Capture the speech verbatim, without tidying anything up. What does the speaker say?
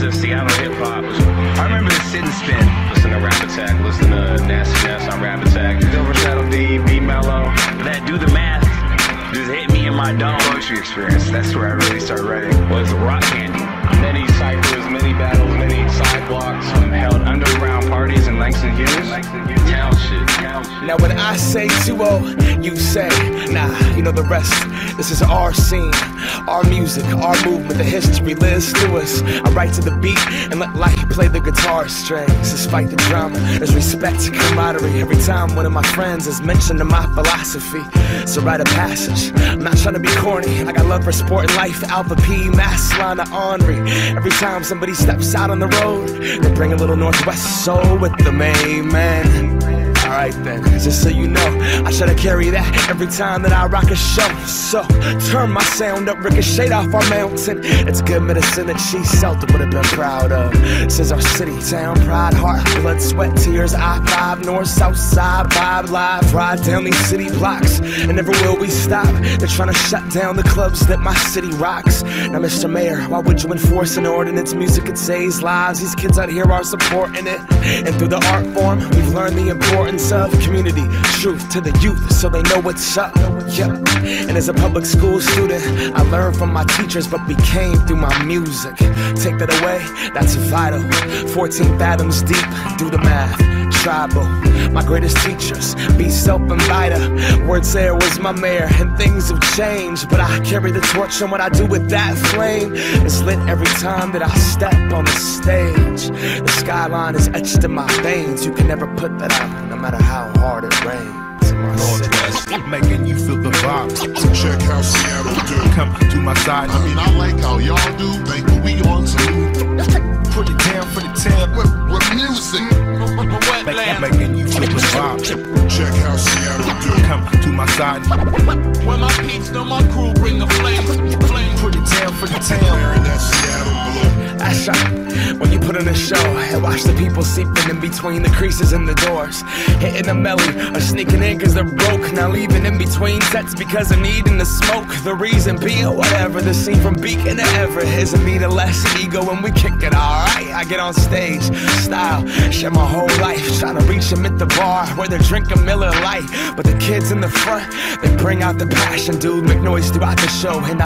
days of Seattle hip-hop. I remember the Sit and Spin. Listen to Rap Attack, listen to Nasty Ness on Rap Attack, Silver Shadow D, B Mellow. That Do the Math just hit me in my dome. Poetry Experience, that's where I really started writing, was Rock Candy. Many cyphers, many battles, many sidewalks, held underground parties in Langston Hills. Town shit. Now when I say two oh, you say, nah, you know the rest. This is our scene, our music, our movement, the history lives through us. I write to the beat and let life play the guitar strings. Despite the drama, there's respect and camaraderie. Every time one of my friends is mentioned in my philosophy, so write a passage. I'm not trying to be corny. I got love for sport and life, Alpha P, Maslana, Henri. Every time somebody steps out on the road, they bring a little Northwest soul with them, amen. Alright then, just so you know, I try to carry that every time that I rock a show. So, turn my sound up, ricochet off our mountain. It's good medicine that she seldom would have been proud of. This is our city, town, pride, heart, blood, sweat, tears, I five, north, south side, vibe, live, ride down these city blocks. And never will we stop. They're trying to shut down the clubs that my city rocks. Now Mister Mayor, why would you enforce an ordinance? Music, it saves lives, these kids out here are supporting it. And through the art form, we've learned the importance of community, truth to the youth, so they know what's up. Yep. And as a public school student, I learned from my teachers, but became through my music. Take that away, that's vital. fourteen fathoms deep, do the math, tribal. My greatest teachers, be self-inviter. Words there was my mayor, and things have changed, but I carry the torch, and what I do with that flame is lit every time that I step on the stage. The skyline is etched in my veins. You can never put that out, no matter No matter how hard it rains. Northwest, making you feel the vibe. So check how Seattle do. Come to my side. I mean, I like how y'all do things, but we on to put it down for the tab with, with music. Make, making you feel the vibe. Check how Seattle do. Come to my side. When my peeps know my crew bring the flame, flame. Put it down for the tab. Wearing that Seattle blue. That's right. When you put on a show and watch the people seeping in between the creases and the doors, hitting the melody or sneaking in cause they're broke, now leaving in between sets because of needing to smoke. The reason being whatever, the scene from Beacon to Everett is a need of less ego when we kick it, alright? I get on stage, style, share my whole life, trying to reach them at the bar where they're drinking Miller Lite, but the kids in the front, they bring out the passion, dude, make noise throughout the show. And I